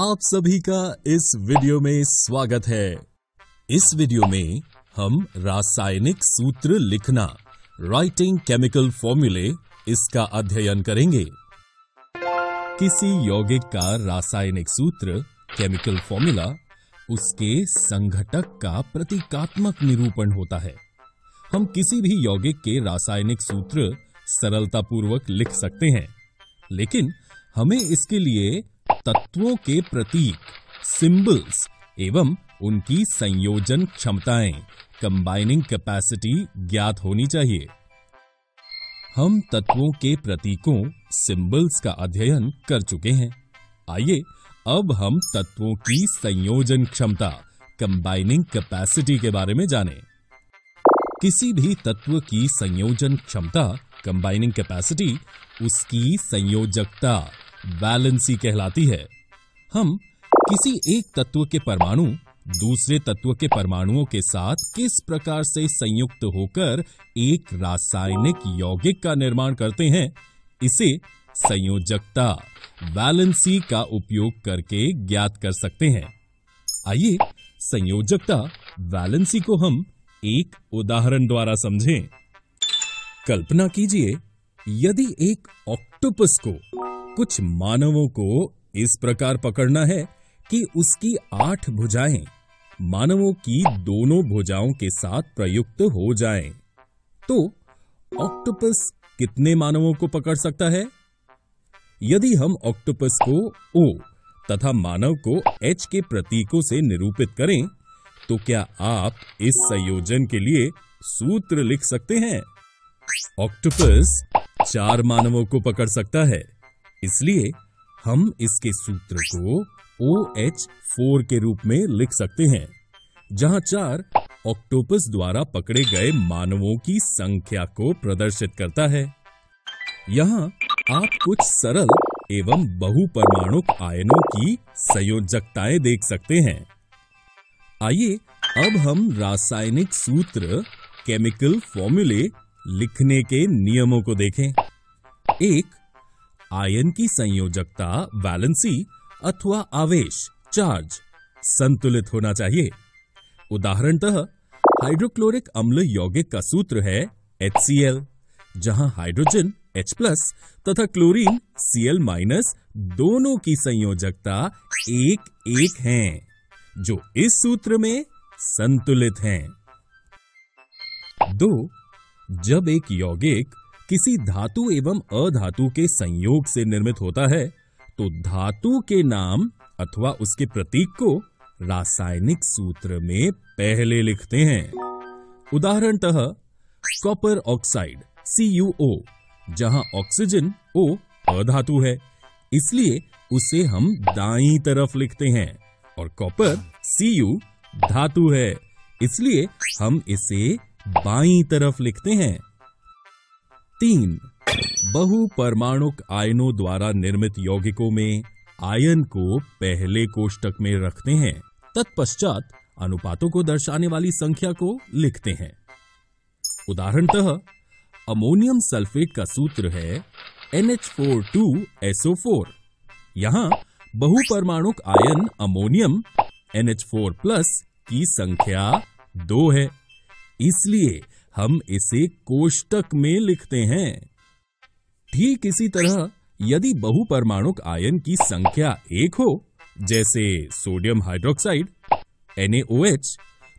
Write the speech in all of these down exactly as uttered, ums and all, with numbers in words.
आप सभी का इस वीडियो में स्वागत है। इस वीडियो में हम रासायनिक सूत्र लिखना, राइटिंग केमिकल फॉर्मूले, इसका अध्ययन करेंगे। किसी यौगिक का रासायनिक सूत्र, केमिकल फॉर्मूला, उसके संघटक का प्रतीकात्मक निरूपण होता है। हम किसी भी यौगिक के रासायनिक सूत्र सरलतापूर्वक लिख सकते हैं, लेकिन हमें इसके लिए तत्वों के प्रतीक, सिंबल्स एवं उनकी संयोजन क्षमताएं, कंबाइनिंग कैपेसिटी ज्ञात होनी चाहिए। हम तत्वों के प्रतीकों, सिंबल्स का अध्ययन कर चुके हैं। आइए अब हम तत्वों की संयोजन क्षमता, कंबाइनिंग कैपेसिटी के बारे में जानें। किसी भी तत्व की संयोजन क्षमता, कंबाइनिंग कैपेसिटी, उसकी संयोजकता, वैलेंसी कहलाती है। हम किसी एक तत्व के परमाणु दूसरे तत्व के परमाणुओं के साथ किस प्रकार से संयुक्त होकर एक रासायनिक यौगिक का निर्माण करते हैं, इसे संयोजकता, वैलेंसी का उपयोग करके ज्ञात कर सकते हैं। आइए संयोजकता, वैलेंसी को हम एक उदाहरण द्वारा समझें। कल्पना कीजिए, यदि एक ऑक्टोपस को कुछ मानवों को इस प्रकार पकड़ना है कि उसकी आठ भुजाएं मानवों की दोनों भुजाओं के साथ प्रयुक्त हो जाएं, तो ऑक्टोपस कितने मानवों को पकड़ सकता है? यदि हम ऑक्टोपस को O तथा मानव को H के प्रतीकों से निरूपित करें, तो क्या आप इस संयोजन के लिए सूत्र लिख सकते हैं? ऑक्टोपस चार मानवों को पकड़ सकता है, इसलिए हम इसके सूत्र को O H फोर के रूप में लिख सकते हैं, जहां चार ऑक्टोपस द्वारा पकड़े गए मानवों की संख्या को प्रदर्शित करता है। यहां आप कुछ सरल एवं बहुपरमाणुक आयनों की संयोजकताएं देख सकते हैं। आइए अब हम रासायनिक सूत्र, केमिकल फॉर्मूले लिखने के नियमों को देखें। एक, आयन की संयोजकता, वैलेंसी अथवा आवेश, चार्ज संतुलित होना चाहिए। उदाहरणतः हाइड्रोक्लोरिक अम्ल यौगिक का सूत्र है HCl, जहां हाइड्रोजन H प्लस तथा क्लोरीन Cl माइनस दोनों की संयोजकता एक एक हैं, जो इस सूत्र में संतुलित हैं। दो, जब एक यौगिक किसी धातु एवं अधातु के संयोग से निर्मित होता है, तो धातु के नाम अथवा उसके प्रतीक को रासायनिक सूत्र में पहले लिखते हैं। उदाहरणतः copper oxide C U O, जहां ऑक्सीजन O अधातु है, इसलिए उसे हम दाईं तरफ लिखते हैं, और कॉपर C U धातु है, इसलिए हम इसे बाईं तरफ लिखते हैं। तीन, बहुपरमाणुक आयनों द्वारा निर्मित यौगिकों में आयन को पहले कोष्टक में रखते हैं, तत्पश्चात अनुपातों को दर्शाने वाली संख्या को लिखते हैं। उदाहरणतः अमोनियम सल्फेट का सूत्र है N H four two S O four, यहां बहुपरमाणुक आयन ammonium N H four plus की संख्या दो है, इसलिए हम इसे कोष्टक में लिखते हैं। ठीक इसी तरह यदि बहुपरमाणुक आयन की संख्या एक हो, जैसे sodium hydroxide N A O H,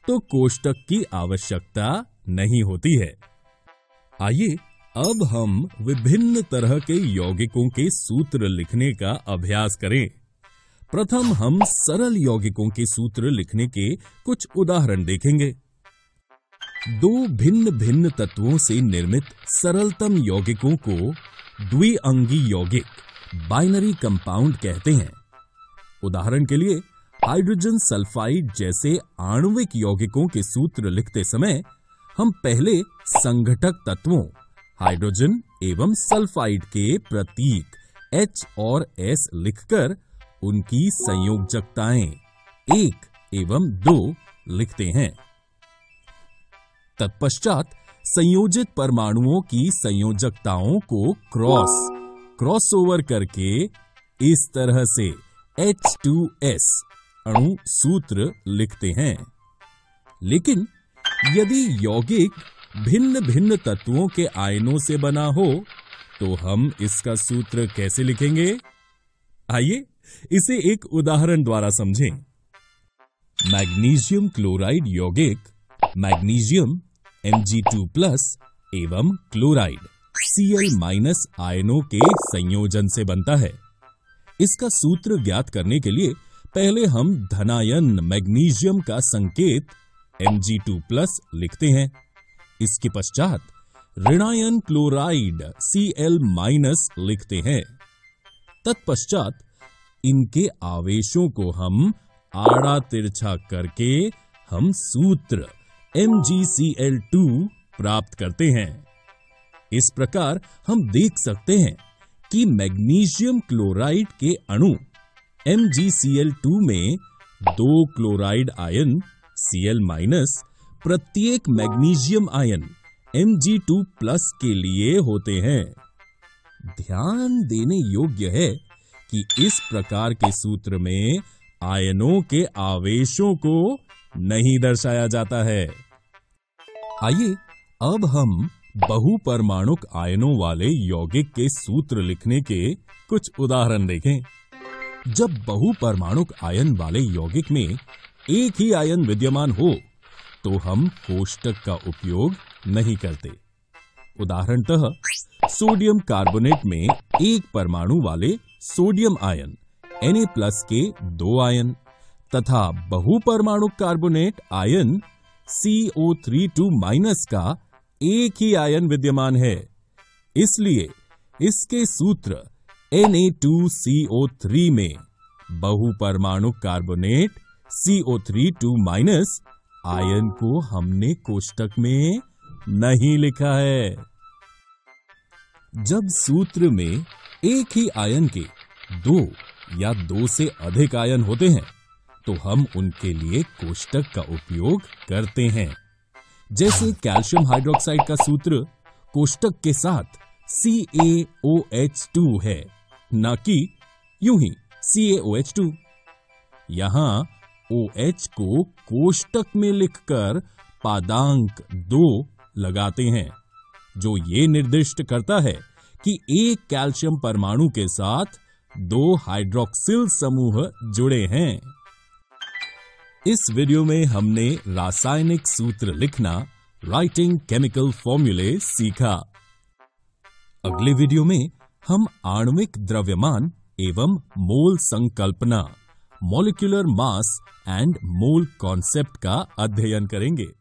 तो कोष्टक की आवश्यकता नहीं होती है। आइए अब हम विभिन्न तरह के यौगिकों के सूत्र लिखने का अभ्यास करें। प्रथम हम सरल यौगिकों के सूत्र लिखने के कुछ उदाहरण देखेंगे। दो भिन्न भिन्न तत्वों से निर्मित सरलतम यौगिकों को द्विअंगी यौगिक, बाइनरी कंपाउंड कहते हैं। उदाहरण के लिए हाइड्रोजन सल्फाइड जैसे आणविक यौगिकों के सूत्र लिखते समय हम पहले संघटक तत्वों हाइड्रोजन एवं सल्फाइड के प्रतीक H और S लिखकर उनकी संयोजकताएं एक एवं दो लिखते हैं। तत्पश्चात संयोजित परमाणुओं की संयोजकताओं को क्रॉस क्रॉसओवर करके इस तरह से एच टू एस अणु सूत्र लिखते हैं। लेकिन यदि यौगिक भिन्न भिन्न तत्वों के आयनों से बना हो तो हम इसका सूत्र कैसे लिखेंगे? आइए इसे एक उदाहरण द्वारा समझें। मैग्नीशियम क्लोराइड यौगिक magnesium M G two plus एवं क्लोराइड सी एल माइनस आयनों के संयोजन से बनता है। इसका सूत्र ज्ञात करने के लिए पहले हम धनायन मैग्नीशियम का संकेत एम जी टू प्लस लिखते हैं। इसके पश्चात ऋणायन क्लोराइड सी एल माइनस लिखते हैं। तत्पश्चात इनके आवेशों को हम आड़ा तिरछा करके हम सूत्र M G C L two प्राप्त करते हैं। इस प्रकार हम देख सकते हैं कि मैग्नीशियम क्लोराइड के अणु M G C L two में दो क्लोराइड आयन सी एल माइनस प्रत्येक मैग्नीशियम आयन एम जी टू प्लस के लिए होते हैं। ध्यान देने योग्य है कि इस प्रकार के सूत्र में आयनों के आवेशों को नहीं दर्शाया जाता है। आइए अब हम बहुपरमाणुक आयनों वाले यौगिक के सूत्र लिखने के कुछ उदाहरण देखें। जब बहुपरमाणुक आयन वाले यौगिक में एक ही आयन विद्यमान हो तो हम कोष्टक का उपयोग नहीं करते। उदाहरणतः सोडियम कार्बोनेट में एक परमाणु वाले सोडियम आयन एन ए प्लस के दो आयन तथा बहुपरमाणुक कार्बोनेट आयन C O three two minus का एक ही आयन विद्यमान है, इसलिए इसके सूत्र N A two C O three में बहुपरमाणुक carbonate C O three two minus आयन को हमने कोष्टक में नहीं लिखा है। जब सूत्र में एक ही आयन के दो या दो से अधिक आयन होते हैं तो हम उनके लिए कोष्टक का उपयोग करते हैं। जैसे कैल्शियम हाइड्रोक्साइड का सूत्र कोष्टक के साथ सी ए ओ एच टू है, न कि यूं ही C A O H two. यहां OH को कोष्टक में लिखकर पादांक दो लगाते हैं, जो ये निर्दिष्ट करता है कि एक कैल्शियम परमाणु के साथ दो हाइड्रोक्सिल समूह जुड़े हैं। इस वीडियो में हमने रासायनिक सूत्र लिखना, राइटिंग केमिकल फॉर्मूले सीखा। अगले वीडियो में हम आणविक द्रव्यमान एवं मोल संकल्पना, molecular mass and mole concept का अध्ययन करेंगे।